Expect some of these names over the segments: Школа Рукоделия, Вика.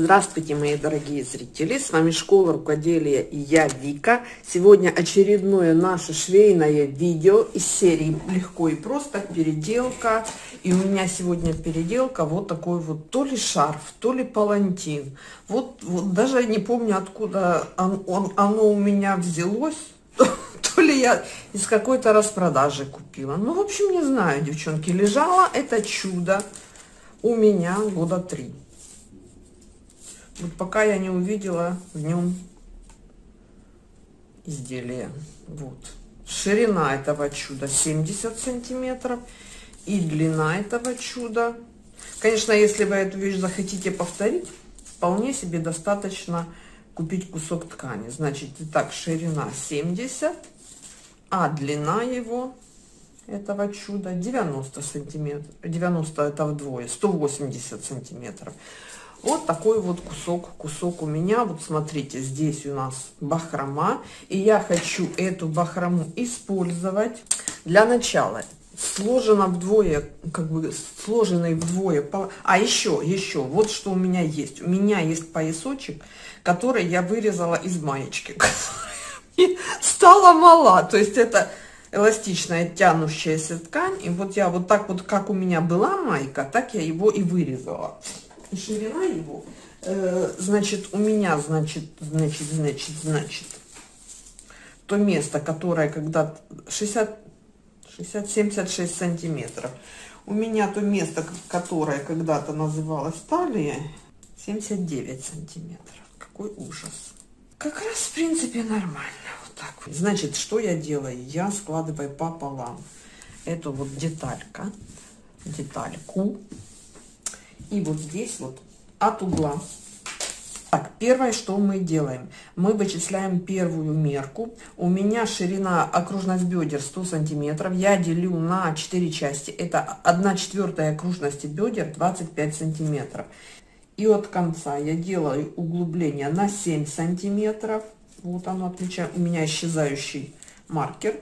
Здравствуйте, мои дорогие зрители! С вами Школа Рукоделия и я, Вика. Сегодня очередное наше швейное видео из серии «Легко и просто. Переделка». И у меня сегодня переделка вот такой вот то ли шарф, то ли палантин. Вот даже не помню, откуда оно у меня взялось. То ли я из какой-то распродажи купила. Ну, в общем, не знаю, девчонки. Лежало это чудо у меня года 3. Вот пока я не увидела в нем изделие. Вот. Ширина этого чуда 70 сантиметров. И длина этого чуда. Конечно, если вы эту вещь захотите повторить, вполне себе достаточно купить кусок ткани. Значит, итак, ширина 70, а длина его, этого чуда, 90 сантиметров. 90 это вдвое, 180 сантиметров. Вот такой вот кусок у меня. Вот смотрите, здесь у нас бахрома. И я хочу эту бахрому использовать. Для начала сложенный вдвое. А еще, вот что у меня есть. У меня есть поясочек, который я вырезала из маечки. И стала мала. То есть это эластичная тянущаяся ткань. И вот я вот так вот, как у меня была майка, так я его и вырезала. И ширина его, значит, у меня, значит, то место, которое когда-то 70-76 сантиметров. У меня то место, которое когда-то называлось талия, 79 сантиметров. Какой ужас. Как раз, в принципе, нормально. Вот так вот. Значит, что я делаю? Я складываю пополам эту вот детальку. И вот здесь вот от угла. Так, первое, что мы делаем. Мы вычисляем первую мерку. У меня ширина, окружность бедер 100 сантиметров. Я делю на 4 части. Это 1/4 окружности бедер 25 сантиметров. И от конца я делаю углубление на 7 сантиметров. Вот оно отмечаю. У меня исчезающий маркер.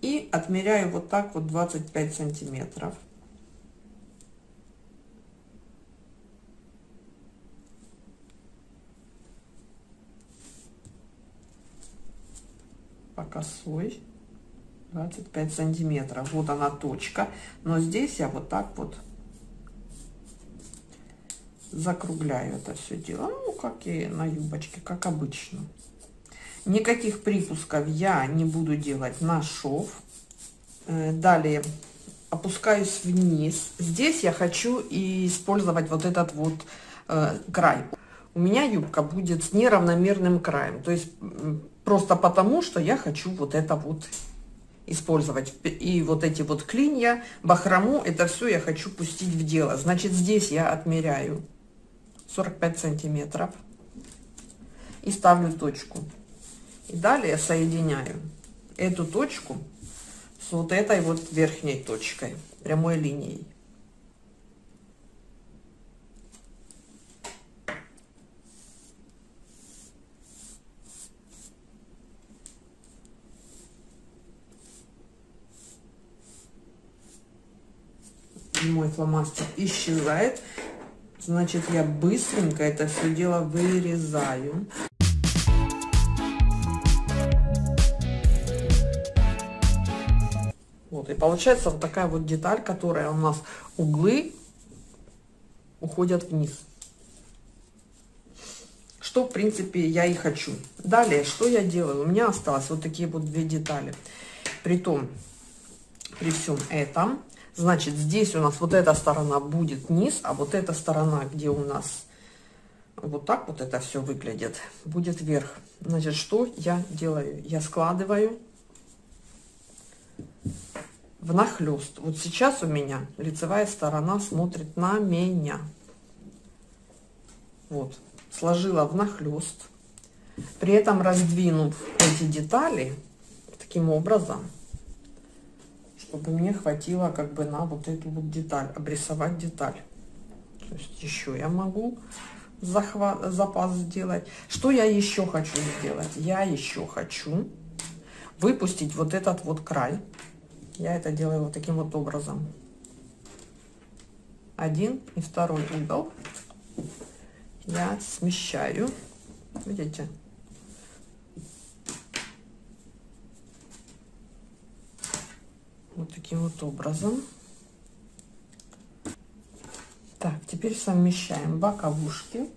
И отмеряю вот так вот 25 сантиметров. По косой 25 сантиметров. Вот она точка, но здесь я вот так вот закругляю это все дело. Ну, как и на юбочке, как обычно. Никаких припусков я не буду делать на шов. Далее опускаюсь вниз. Здесь я хочу и использовать вот этот вот край. У меня юбка будет с неравномерным краем, то есть просто потому, что я хочу вот это вот использовать. И вот эти вот клинья, бахрому, это все я хочу пустить в дело. Значит, здесь я отмеряю 45 сантиметров и ставлю точку. И далее соединяю эту точку с вот этой вот верхней точкой, прямой линией. Мой фломастер исчезает, значит, я быстренько это все дело вырезаю. Вот и получается вот такая вот деталь, которая у нас углы уходят вниз, что, в принципе, я и хочу. Далее что я делаю? У меня осталось вот такие вот две детали. При всем этом, значит, здесь у нас вот эта сторона будет низ, а вот эта сторона, где у нас вот так вот это все выглядит, будет вверх. Значит, что я делаю? Я складываю внахлёст. Вот сейчас у меня лицевая сторона смотрит на меня. Вот, сложила внахлёст. При этом раздвинув эти детали таким образом, чтобы мне хватило как бы на вот эту вот деталь, обрисовать деталь. То есть еще я могу запас сделать. Что я еще хочу сделать? Я еще хочу выпустить вот этот вот край. Я это делаю вот таким вот образом. Один и второй угол. я смещаю, видите, вот таким вот образом. Так, теперь совмещаем боковушки.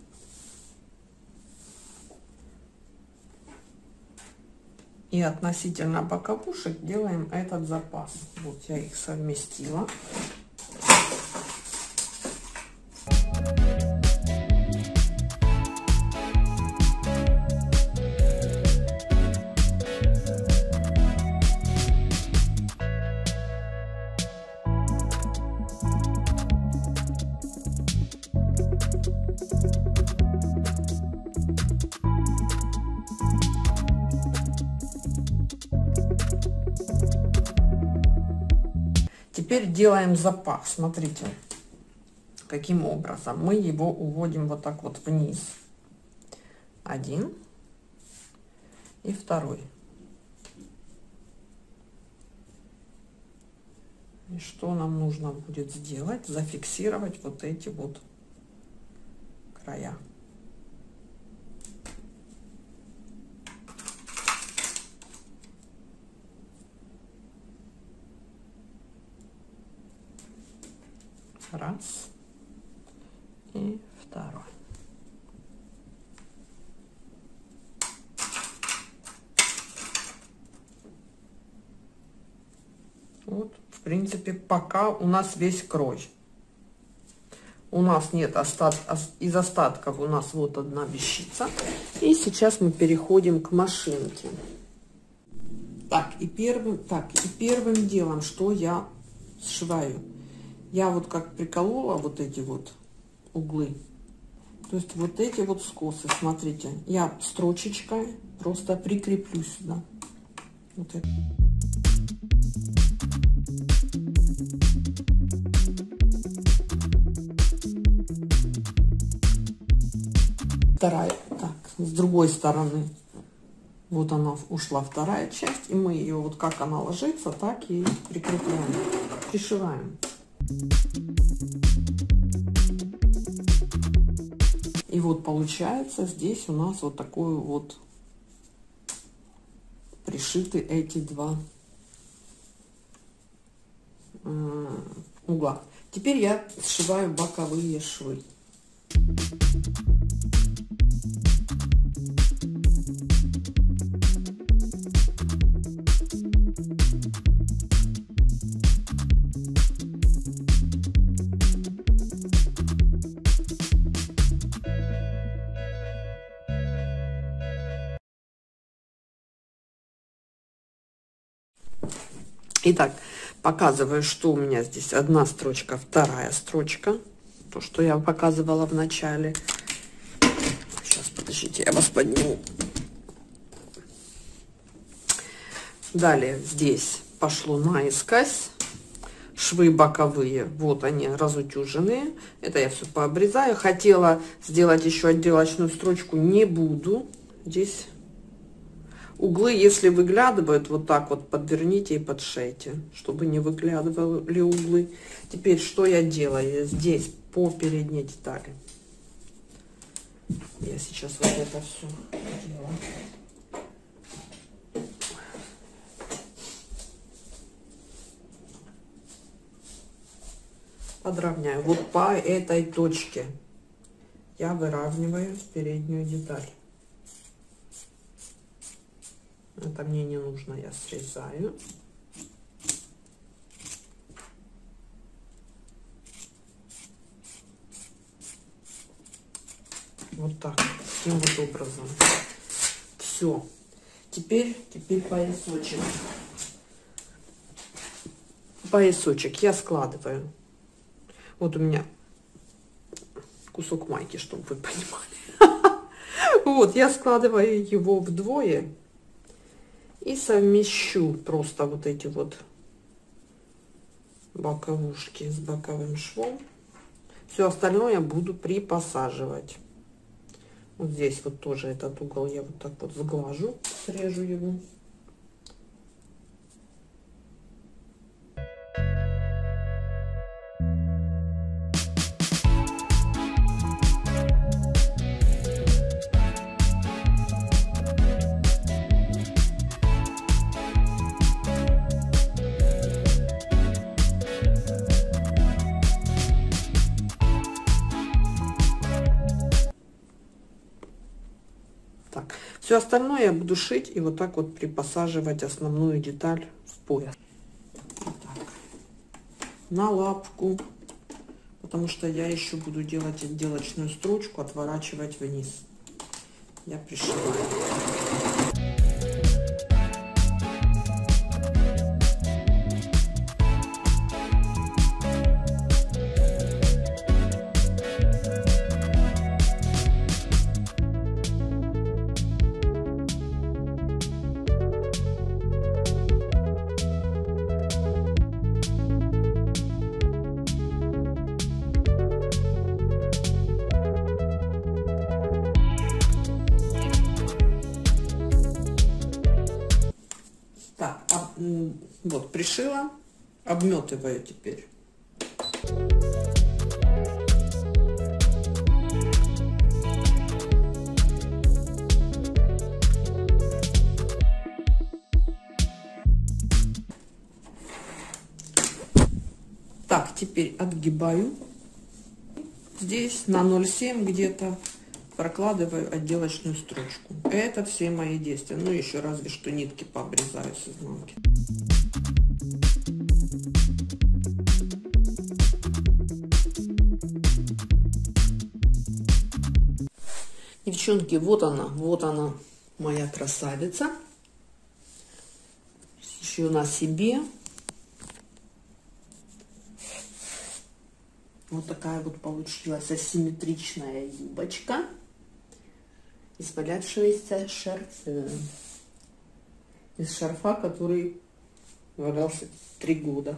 И относительно боковушек делаем этот запас. Вот я их совместила. Теперь делаем запас. Смотрите, каким образом мы его уводим вот так вот вниз. Один и второй. И что нам нужно будет сделать? Зафиксировать вот эти вот края. Раз и второй. Вот, в принципе, пока у нас весь крой. У нас нет остатков, из остатков у нас вот одна вещица. И сейчас мы переходим к машинке. Так, и первым делом, что я сшиваю. Я вот как приколола вот эти вот углы, то есть вот эти вот скосы, смотрите, я строчечкой просто прикреплю сюда. Вот это. Вторая, так, с другой стороны, вот она ушла вторая часть, и мы ее вот как она ложится, так и прикрепляем, пришиваем. И вот получается здесь у нас вот такой вот пришиты эти два угла. Теперь я сшиваю боковые швы. Итак, показываю, что у меня здесь одна строчка, вторая строчка. То, что я показывала в начале. Сейчас, подождите, я вас подниму. Далее здесь пошло наискось. Швы боковые, вот они, разутюженные. Это я все пообрезаю. Хотела сделать еще отделочную строчку, не буду. Здесь... Углы, если выглядывают, вот так вот подверните и подшейте, чтобы не выглядывали углы. Теперь что я делаю? Здесь по передней детали. Я сейчас вот это все делаю. Подровняю. Вот по этой точке я выравниваю переднюю деталь. Это мне не нужно, я срезаю. Вот так, таким вот образом. Все. Теперь поясочек. Поясочек я складываю. Вот у меня кусок майки, чтобы вы понимали. Вот, я складываю его вдвое. И совмещу просто вот эти вот боковушки с боковым швом. Все остальное я буду припосаживать. Вот здесь вот тоже этот угол я вот так вот сглажу, срежу его. Все остальное я буду шить и вот так вот припосаживать основную деталь в пояс. Вот так. На лапку, потому что я еще буду делать отделочную строчку, отворачивать вниз. Я пришиваю. Вот, пришила, обметываю теперь. Так, теперь отгибаю. Здесь на 0,7 где-то прокладываю отделочную строчку. Это все мои действия. Ну, еще разве что нитки пообрезаю с изнанки. Девчонки, вот она, моя красавица. Шью на себе. Вот такая вот получилась асимметричная юбочка из валявшегося шарфа. Из шарфа, который валялся 3 года.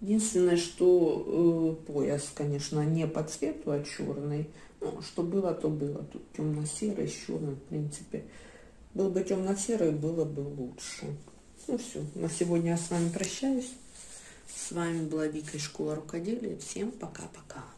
Единственное, что пояс, конечно, не по цвету, а черный. Ну, что было, то было. Тут темно-серый, черный, в принципе. Был бы темно-серый, было бы лучше. Ну все, на сегодня я с вами прощаюсь. С вами была Вика из школы рукоделия. Всем пока-пока.